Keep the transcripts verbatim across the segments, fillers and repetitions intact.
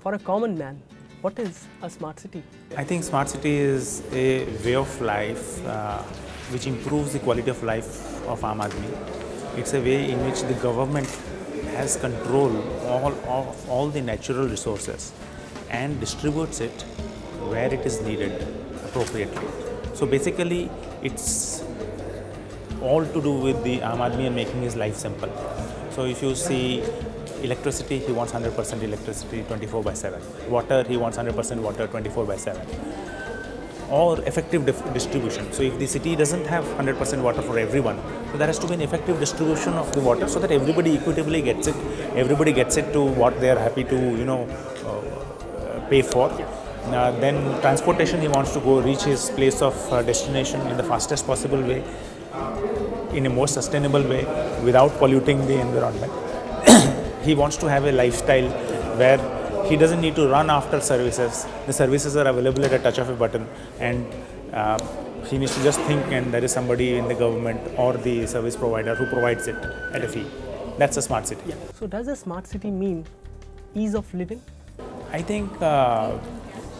For a common man, what is a smart city? I think smart city is a way of life uh, which improves the quality of life of Aam Aadmi. It's a way in which the government has control all of all the natural resources and distributes it where it is needed appropriately. So basically, it's all to do with the Aam Aadmi and making his life simple. So if you see electricity, he wants one hundred percent electricity twenty-four by seven. Water, he wants one hundred percent water twenty-four by seven. Or effective distribution. So if the city doesn't have one hundred percent water for everyone, so there has to be an effective distribution of the water so that everybody equitably gets it. Everybody gets it to what they are happy to, you know, uh, pay for. Uh, then transportation, he wants to go reach his place of uh, destination in the fastest possible way, in a more sustainable way, without polluting the environment. He wants to have a lifestyle where he doesn't need to run after services. The services are available at a touch of a button, and uh, he needs to just think, and there is somebody in the government or the service provider who provides it at a fee. That's a smart city. Yeah. So does a smart city mean ease of living? I think uh,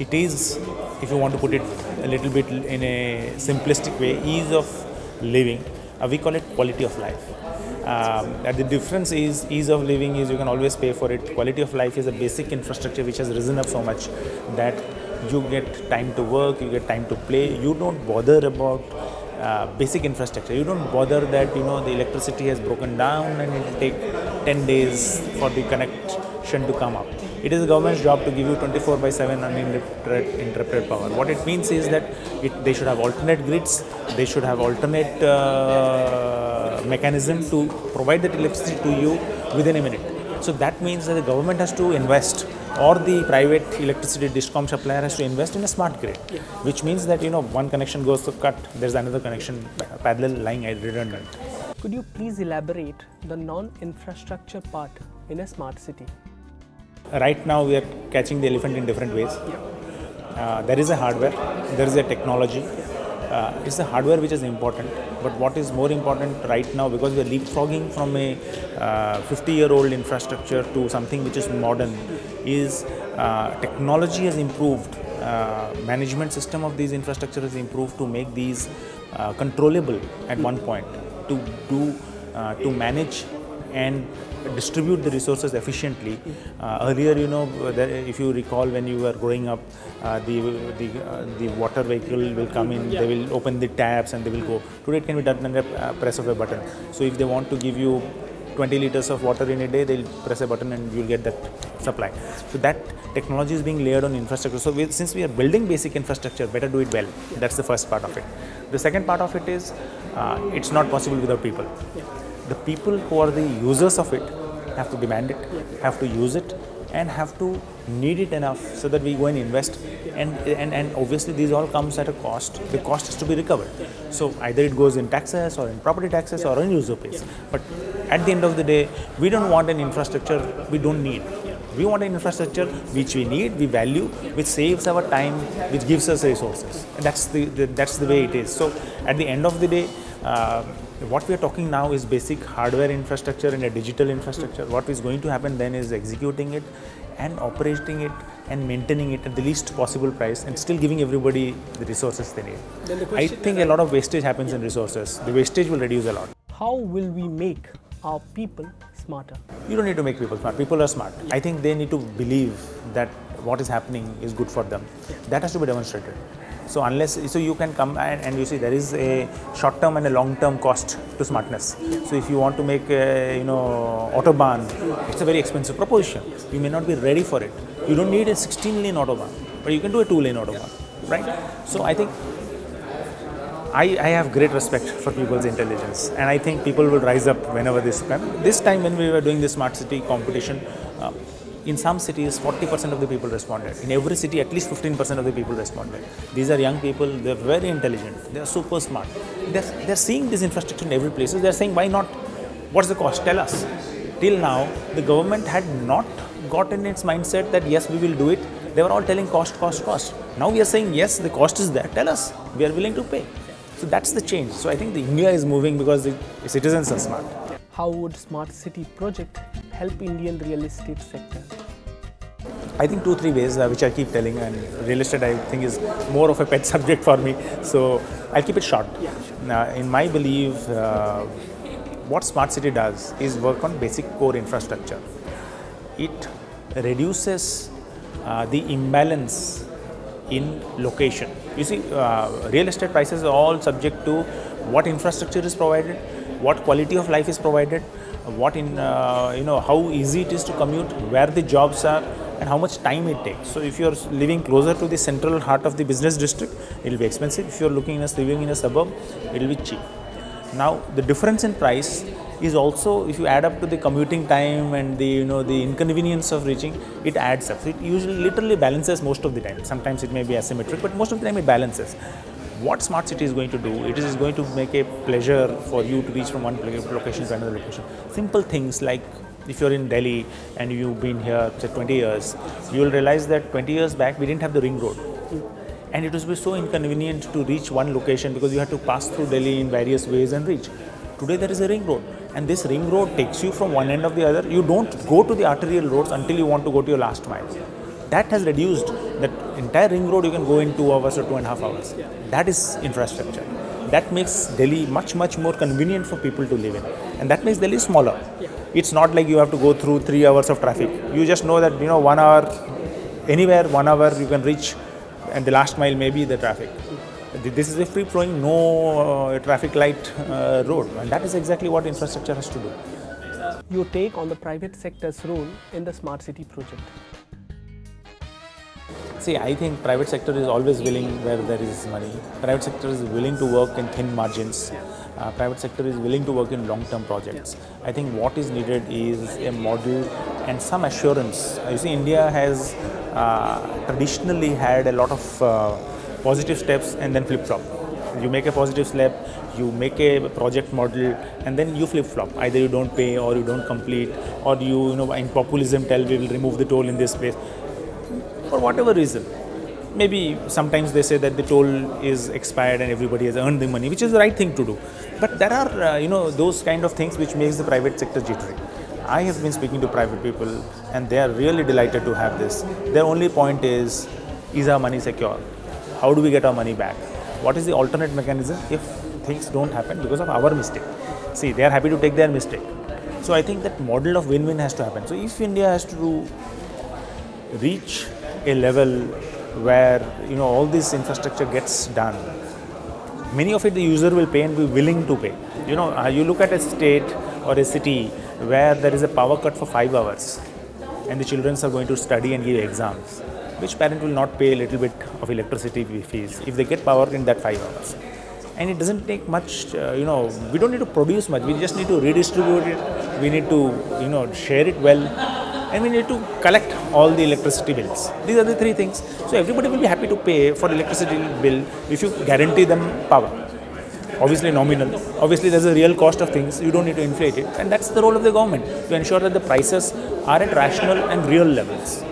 it is, if you want to put it a little bit in a simplistic way, ease of living. Uh, we call it quality of life. Um, the difference is ease of living is you can always pay for it. Quality of life is a basic infrastructure which has risen up so much that you get time to work, you get time to play. You don't bother about uh, basic infrastructure. You don't bother that you know the electricity has broken down and it will take ten days for the connection to come up. It is the government's job to give you twenty-four by seven uninterrupted power. What it means is that it, they should have alternate grids, they should have alternate uh, mechanism to provide that electricity to you within a minute. So that means that the government has to invest, or the private electricity discom supplier has to invest in a smart grid, yeah. Which means that you know one connection goes to cut, there's another connection parallel lying redundant. Could you please elaborate the non-infrastructure part in a smart city? Right now we are catching the elephant in different ways. Uh, there is a hardware, there is a technology. Uh, it's the hardware which is important, but what is more important right now, because we are leapfrogging from a fifty-year-old uh, infrastructure to something which is modern, is uh, technology has improved. Uh, management system of these infrastructure has improved to make these uh, controllable at one point, to do, uh, to manage and distribute the resources efficiently. Uh, earlier, you know, if you recall, when you were growing up, uh, the the, uh, the water vehicle will come in, they will open the taps and they will go. Today it can be done under the press of a button. So if they want to give you twenty liters of water in a day, they'll press a button and you'll get that supply. So that technology is being layered on infrastructure. So we, since we are building basic infrastructure, better do it well. That's the first part of it. The second part of it is, uh, it's not possible without people. The people who are the users of it have to demand it, have to use it, and have to need it enough so that we go and invest. And, and, and obviously these all comes at a cost. The cost is to be recovered. So either it goes in taxes or in property taxes or in user pays. But at the end of the day, we don't want an infrastructure we don't need. We want an infrastructure which we need, we value, which saves our time, which gives us resources. And that's the, the, that's the way it is. So at the end of the day, Uh, what we are talking now is basic hardware infrastructure and a digital infrastructure. What is going to happen then is executing it and operating it and maintaining it at the least possible price and still giving everybody the resources they need. The I think a lot of wastage happens yeah. in resources. The wastage will reduce a lot. How will we make our people smarter? You don't need to make people smart. People are smart. Yeah. I think they need to believe that what is happening is good for them. Yeah. That has to be demonstrated. So unless, so you can come and, and you see there is a short-term and a long-term cost to smartness. So if you want to make a, you know, autobahn, it's a very expensive proposition. You may not be ready for it. You don't need a sixteen-lane autobahn, but you can do a two-lane autobahn, right? So I think, I, I have great respect for people's intelligence, and I think people will rise up whenever this comes. This time when we were doing the smart city competition, uh, in some cities, forty percent of the people responded. In every city, at least fifteen percent of the people responded. These are young people, they're very intelligent, they're super smart. They're, they're seeing this infrastructure in every place, so they're saying, why not? What's the cost? Tell us. Till now, the government had not gotten its mindset that, yes, we will do it. They were all telling cost, cost, cost. Now we are saying, yes, the cost is there. Tell us. We are willing to pay. So that's the change. So I think the India is moving because the citizens are smart. How would Smart City project help Indian real estate sector? I think two, three ways, uh, which I keep telling, and real estate I think is more of a pet subject for me. So I'll keep it short. Yeah, sure. Now, in my belief, uh, what smart city does is work on basic core infrastructure. It reduces uh, the imbalance in location. You see, uh, real estate prices are all subject to what infrastructure is provided, what quality of life is provided, what in uh, you know how easy it is to commute, where the jobs are, and how much time it takes. So if you're living closer to the central heart of the business district, it will be expensive. If you're looking in a, living in a suburb, it will be cheap. Now the difference in price is also, if you add up to the commuting time and the you know the inconvenience of reaching, it adds up. So it usually literally balances most of the time. Sometimes it may be asymmetric, but most of the time it balances. What smart city is going to do, it is going to make a pleasure for you to reach from one location to another location. Simple things like, if you're in Delhi and you've been here say twenty years, you'll realize that twenty years back we didn't have the ring road. And it was so inconvenient to reach one location because you had to pass through Delhi in various ways and reach. Today there is a ring road, and this ring road takes you from one end of the other. You don't go to the arterial roads until you want to go to your last mile. That has reduced that entire ring road. You can go in two hours or two and a half hours. That is infrastructure. That makes Delhi much, much more convenient for people to live in, and that makes Delhi smaller. It's not like you have to go through three hours of traffic. You just know that you know one hour, anywhere one hour you can reach. And the last mile may be the traffic. This is a free-flowing, no uh, traffic light uh, road, and that is exactly what infrastructure has to do. Your take on the private sector's role in the smart city project? See, I think private sector is always willing where there is money. Private sector is willing to work in thin margins. Uh, private sector is willing to work in long-term projects. I think what is needed is a model and some assurance. You see, India has uh, traditionally had a lot of uh, positive steps and then flip-flop. You make a positive step, you make a project model, and then you flip-flop. Either you don't pay, or you don't complete, or you, you know, in populism tell we will remove the toll in this place. For whatever reason. Maybe sometimes they say that the toll is expired and everybody has earned the money, which is the right thing to do. But there are, uh, you know, those kind of things which makes the private sector jittery. I have been speaking to private people, and they are really delighted to have this. Their only point is, is our money secure? How do we get our money back? What is the alternate mechanism if things don't happen because of our mistake? See, they are happy to take their mistake. So I think that model of win-win has to happen. So if India has to reach a level where you know all this infrastructure gets done, many of it the user will pay and be willing to pay. You know, uh, you look at a state or a city where there is a power cut for five hours, and the children are going to study and give exams. Which parent will not pay a little bit of electricity fees if they get power in that five hours? And it doesn't take much. Uh, you know, we don't need to produce much. We just need to redistribute it. We need to you know share it well. And we need to collect all the electricity bills. These are the three things. So everybody will be happy to pay for electricity bill if you guarantee them power. Obviously nominal. Obviously there's a real cost of things. You don't need to inflate it. And that's the role of the government, to ensure that the prices are at rational and real levels.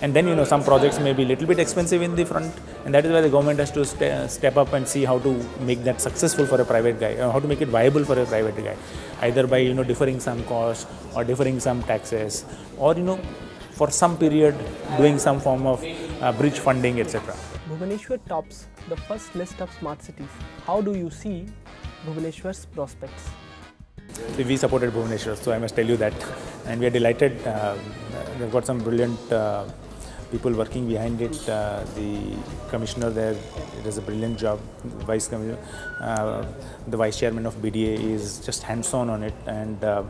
And then you know some projects may be a little bit expensive in the front, and that is where the government has to st step up and see how to make that successful for a private guy, or how to make it viable for a private guy, either by you know deferring some costs or deferring some taxes, or you know for some period doing some form of uh, bridge funding, et cetera. Bhubaneswar tops the first list of smart cities. How do you see Bhubaneswar's prospects? We supported Bhubaneswar, so I must tell you that, and we are delighted. Uh, we've got some brilliant Uh, people working behind it. Uh, the commissioner there does a brilliant job. Vice commissioner, uh, the vice chairman of B D A is just hands-on on it, and uh,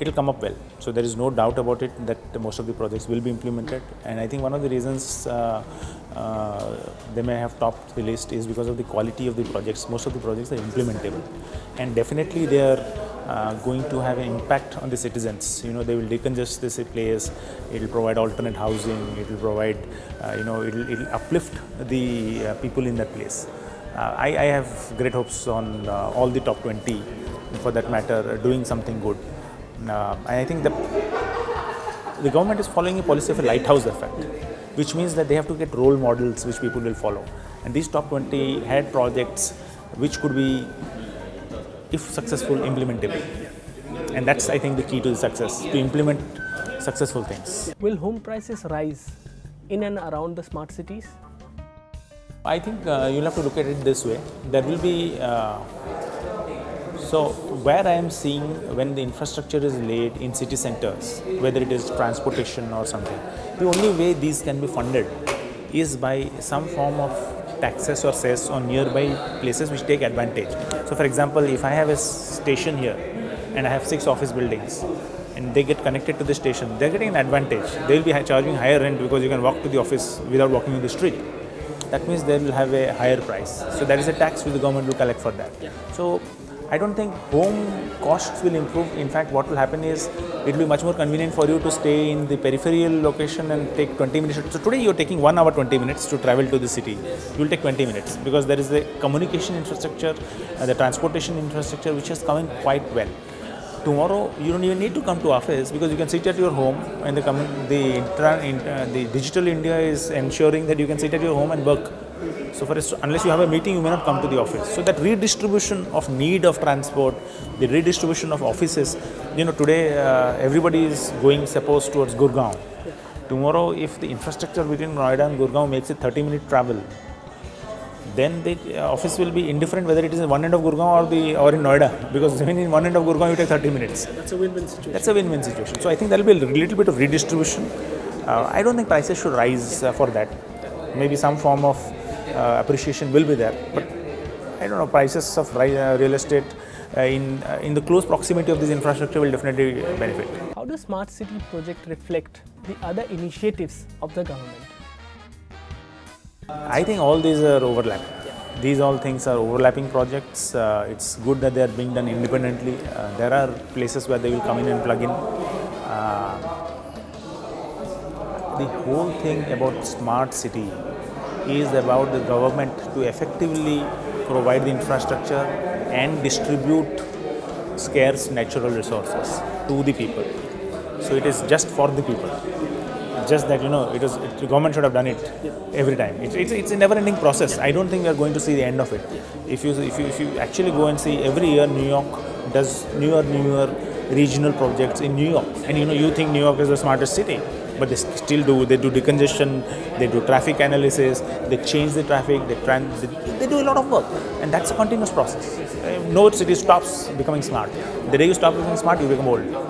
it'll come up well. So there is no doubt about it that most of the projects will be implemented. And I think one of the reasons uh, uh, they may have topped the list is because of the quality of the projects. Most of the projects are implementable, and definitely they are Uh, going to have an impact on the citizens. You know, they will decongest this place. It will provide alternate housing. It will provide, uh, you know, it will uplift the uh, people in that place. Uh, I, I have great hopes on uh, all the top twenty, for that matter, doing something good. Uh, and I think the the government is following a policy of a lighthouse effect, which means that they have to get role models which people will follow. And these top twenty had projects which could be, if successful, implementable. And that's, I think, the key to the success, to implement successful things. Will home prices rise in and around the smart cities? I think uh, you'll have to look at it this way. There will be, uh, so where I am seeing when the infrastructure is laid in city centers, whether it is transportation or something, the only way these can be funded is by some form of taxes or cess on nearby places which take advantage. So for example, if I have a station here and I have six office buildings, and they get connected to the station, they're getting an advantage. They'll be charging higher rent because you can walk to the office without walking on the street. That means they will have a higher price. So there is a tax which the government will collect for that. Yeah. So I don't think home costs will improve. In fact, what will happen is it will be much more convenient for you to stay in the peripheral location and take twenty minutes. So today you're taking one hour twenty minutes to travel to the city. Yes. You'll take twenty minutes because there is the communication infrastructure, uh, the transportation infrastructure which has come in quite well. Tomorrow, you don't even need to come to office because you can sit at your home, and the the, uh, the digital India is ensuring that you can sit at your home and work. So for unless you have a meeting, you may not come to the office. So that redistribution of need of transport, the redistribution of offices, you know, today uh, everybody is going, suppose, towards Gurgaon. Tomorrow, if the infrastructure between Noida and Gurgaon makes it thirty minute travel, then the office will be indifferent whether it is in one end of Gurgaon or, the, or in Noida, because when in one end of Gurgaon you take thirty minutes. That's a win-win situation. That's a win-win situation. So I think there will be a little bit of redistribution. Uh, I don't think prices should rise uh, for that. Maybe some form of uh, appreciation will be there, but I don't know, prices of uh, real estate uh, in, uh, in the close proximity of this infrastructure will definitely benefit. How does Smart City project reflect the other initiatives of the government? I think all these are overlapping. Yeah. These all things are overlapping projects. Uh, it's good that they are being done independently. Uh, there are places where they will come in and plug in. Uh, the whole thing about smart city is about the government to effectively provide the infrastructure and distribute scarce natural resources to the people. So it is just for the people. Just that, you know, it was it, the government should have done it every time. It, it's, it's a never-ending process. I don't think we are going to see the end of it. If you if you if you actually go and see, every year New York does newer newer regional projects in New York, and you know you think New York is the smartest city, but they still do. They do decongestion, they do traffic analysis, they change the traffic, they trans they, they do a lot of work, and that's a continuous process. No city stops becoming smart. The day you stop becoming smart, you become old.